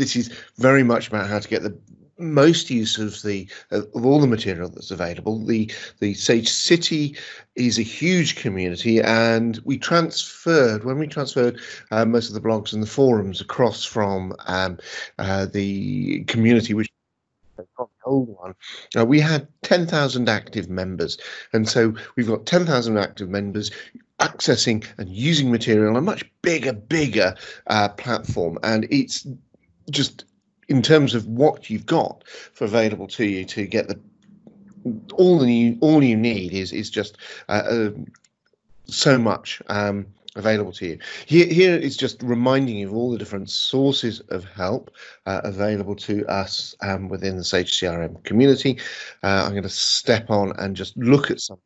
this is very much about how to get the most use of all the material that's available. The Sage City is a huge community, and we transferred most of the blogs and the forums across from the community, which is the old one. We had 10,000 active members, and so we've got 10,000 active members accessing and using material on a much bigger platform, and it's just, in terms of what you've got for available to you to get all you need is just so much available to you. Here it's just reminding you of all the different sources of help available to us within the Sage CRM community. I'm going to step on and just look at something.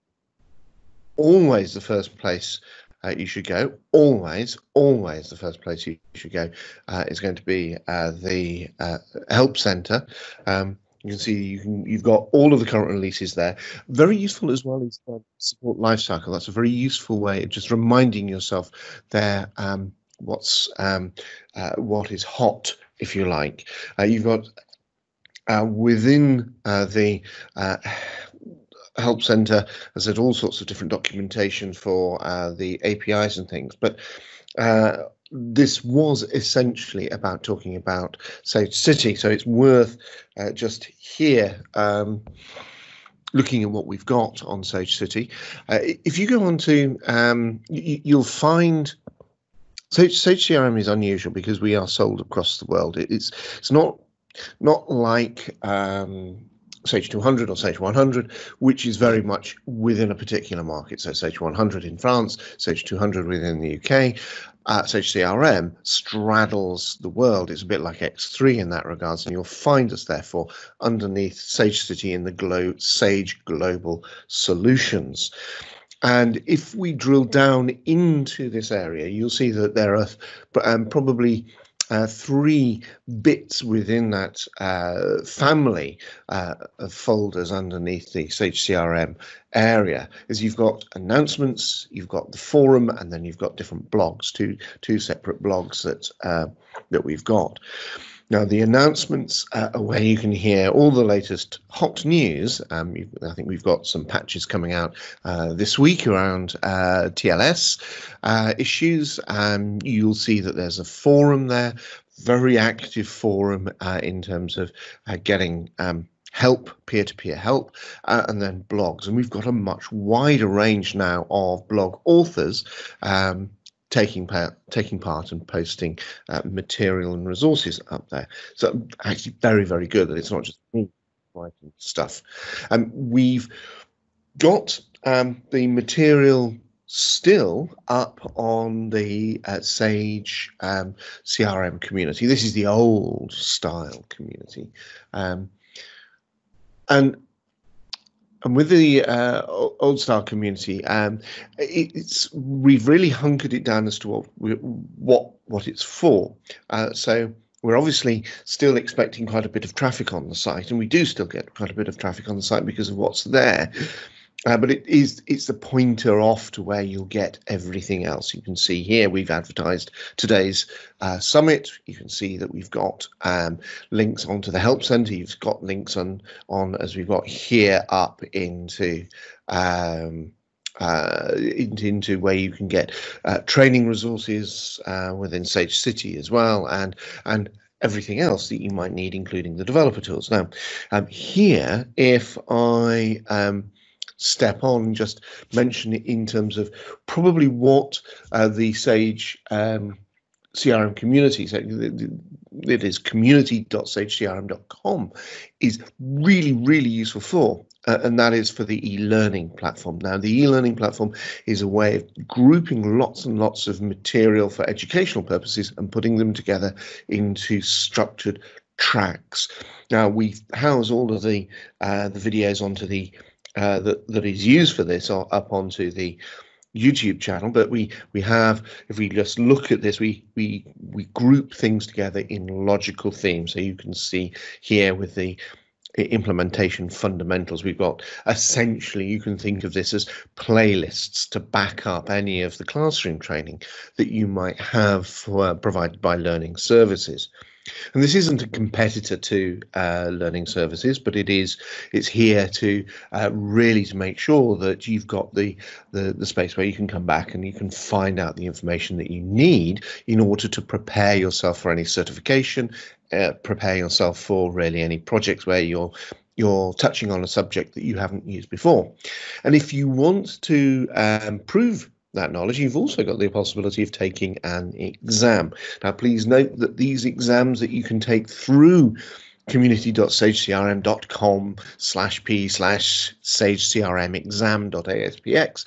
Always the first place you should go, always the first place you should go is going to be the help center. You can see you've got all of the current releases there. Very useful as well is the support lifecycle. That's a very useful way of just reminding yourself there what is hot, if you like. You've got within the help center, as I said, all sorts of different documentation for the APIs and things, but this was essentially about talking about Sage City, so it's worth just here looking at what we've got on Sage City. If you go on to, you'll find Sage CRM is unusual because we are sold across the world. It's not like Sage 200 or Sage 100, which is very much within a particular market. So Sage 100 in France, Sage 200 within the UK, Sage CRM straddles the world. It's a bit like X3 in that regards, and you'll find us therefore underneath Sage City in the Sage Global Solutions. And if we drill down into this area, you'll see that there are probably three bits within that family of folders underneath the Sage CRM area. Is you've got announcements, you've got the forum, and then you've got different blogs, two separate blogs that we've got. Now, the announcements are where you can hear all the latest hot news. I think we've got some patches coming out this week around TLS issues. You'll see that there's a forum there, very active forum in terms of getting help, peer-to-peer help, and then blogs. And we've got a much wider range now of blog authors taking part and posting material and resources up there. So actually very good that it's not just me writing stuff. We've got the material still up on the Sage CRM community. This is the old style community. And with the old style community, we've really hunkered it down as to what it's for. So we're obviously still expecting quite a bit of traffic on the site, and we do still get quite a bit of traffic on the site because of what's there. But it's the pointer off to where you'll get everything else. You can see here we've advertised today's summit. You can see that we've got links onto the help center. You've got links on as we've got here up into where you can get training resources within Sage City as well, and everything else that you might need, including the developer tools. Now, here if I step on, just mention it in terms of probably what the Sage CRM community, so it is community.sagecrm.com, is really useful for, and that is for the e-learning platform. Now, the e-learning platform is a way of grouping lots and lots of material for educational purposes and putting them together into structured tracks. Now, we house all of the videos onto the that is used for this are up onto the YouTube channel, but we have, if we just look at this, we group things together in logical themes. So you can see here with the implementation fundamentals, we've got essentially, you can think of this as playlists to back up any of the classroom training that you might have provided by learning services. And this isn't a competitor to learning services, but it's here to really to make sure that you've got the space where you can come back and you can find out the information that you need in order to prepare yourself for any certification, prepare yourself for really any projects where you're touching on a subject that you haven't used before. And if you want to prove that knowledge, you've also got the possibility of taking an exam. Now, please note that these exams that you can take through community.sagecrm.com/p/sagecrmexam.aspx,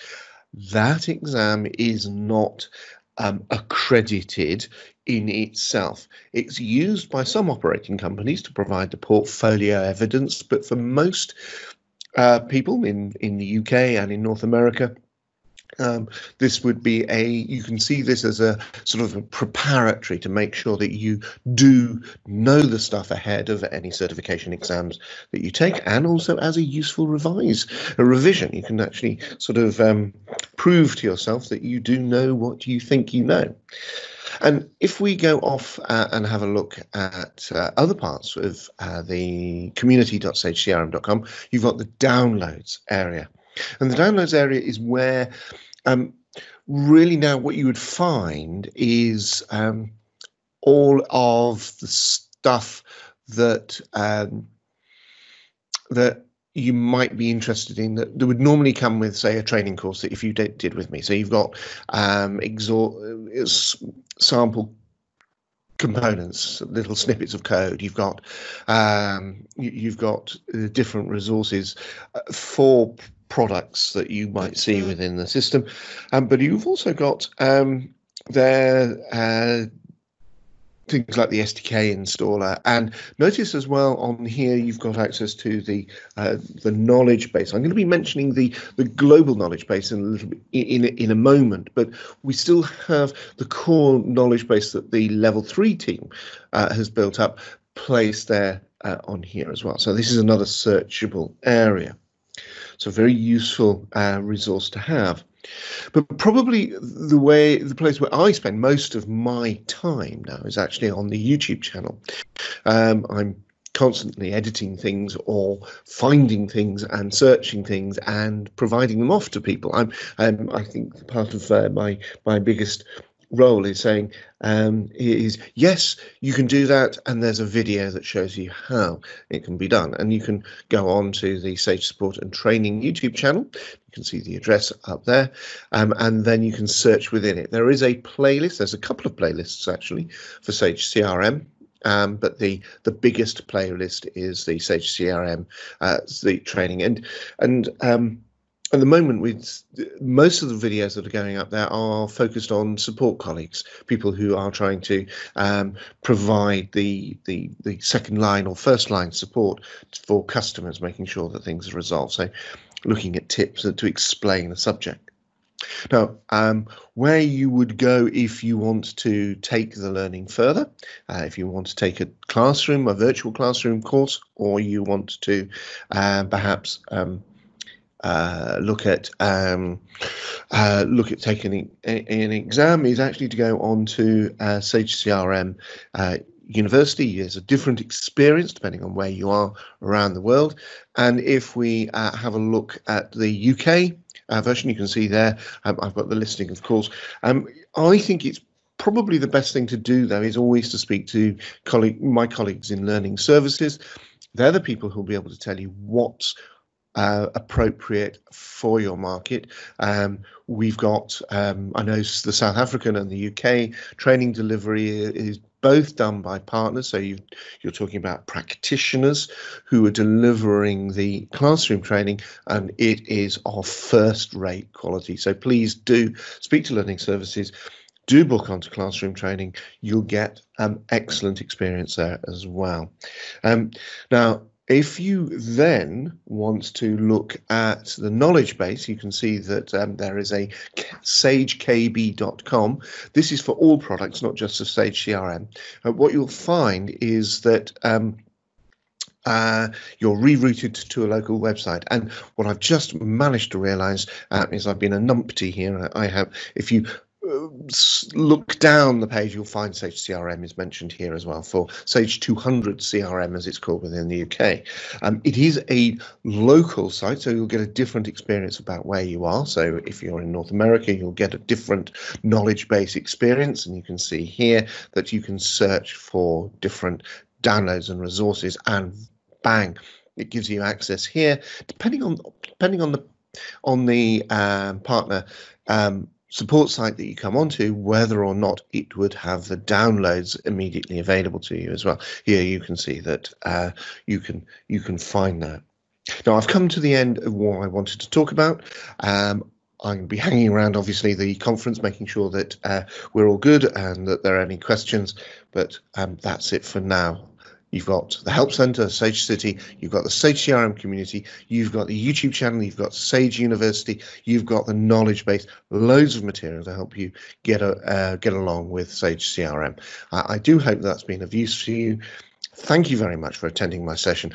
that exam is not accredited in itself. It's used by some operating companies to provide the portfolio evidence, but for most people in the UK and in North America, this would be you can see this as a sort of a preparatory to make sure that you do know the stuff ahead of any certification exams that you take, and also as a useful revision. You can actually sort of prove to yourself that you do know what you think you know. And if we go off and have a look at other parts of the community.sagecrm.com, you've got the downloads area. And the downloads area is where really now what you would find is all of the stuff that that you might be interested in that would normally come with, say, a training course that if you did with me. So you've got sample components, little snippets of code. You've got different resources for products that you might see within the system, but you've also got things like the SDK installer, and notice as well on here you've got access to the knowledge base. I'm going to be mentioning the global knowledge base in a little bit, in a moment, but we still have the core knowledge base that the level 3 team has built up placed there on here as well. So this is another searchable area. So very useful resource to have. But probably the place where I spend most of my time now is actually on the YouTube channel. I'm constantly editing things or finding things and searching things and providing them off to people. I think part of my biggest role is saying is, yes, you can do that, and there's a video that shows you how it can be done. And you can go on to the Sage Support and Training YouTube channel. You can see the address up there, and then you can search within it. There is a playlist. There's a couple of playlists actually for Sage CRM, but the biggest playlist is the Sage CRM, the training, and at the moment, most of the videos that are going up there are focused on support colleagues, people who are trying to provide the second line or first line support for customers, making sure that things are resolved. So looking at tips to explain the subject. Now, where you would go if you want to take the learning further, if you want to take a classroom, a virtual classroom course, or you want to perhaps look at taking an exam, is actually to go on to Sage CRM University. There's a different experience depending on where you are around the world. And if we have a look at the UK version, you can see there I've got the listing, of course. I think it's probably the best thing to do, though, is always to speak to my colleagues in learning services. They're the people who'll be able to tell you what's appropriate for your market. We've got, I know the South African and the UK training delivery is both done by partners. So you're talking about practitioners who are delivering the classroom training, and it is of first-rate quality. So please do speak to learning services. Do book onto classroom training. You'll get an excellent experience there as well. Now, if you then want to look at the knowledge base, you can see that there is a sagekb.com. This is for all products, not just the Sage CRM. What you'll find is that you're rerouted to a local website. And what I've just managed to realize is I've been a numpty here. I have, if you look down the page, you'll find Sage CRM is mentioned here as well for Sage 200 CRM, as it's called within the UK. It is a local site, so you'll get a different experience about where you are. So if you're in North America, you'll get a different knowledge base experience, and you can see here that you can search for different downloads and resources, and bang, it gives you access here, depending on the partner support site that you come onto, whether or not it would have the downloads immediately available to you as well. Here you can see that you can find that. Now I've come to the end of what I wanted to talk about. I'm going to be hanging around, obviously, the conference, making sure that we're all good and that there are any questions. But that's it for now. You've got the Help Centre, Sage City, you've got the Sage CRM community, you've got the YouTube channel, you've got Sage University, you've got the knowledge base, loads of material to help you get along with Sage CRM. I do hope that's been of use to you. Thank you very much for attending my session.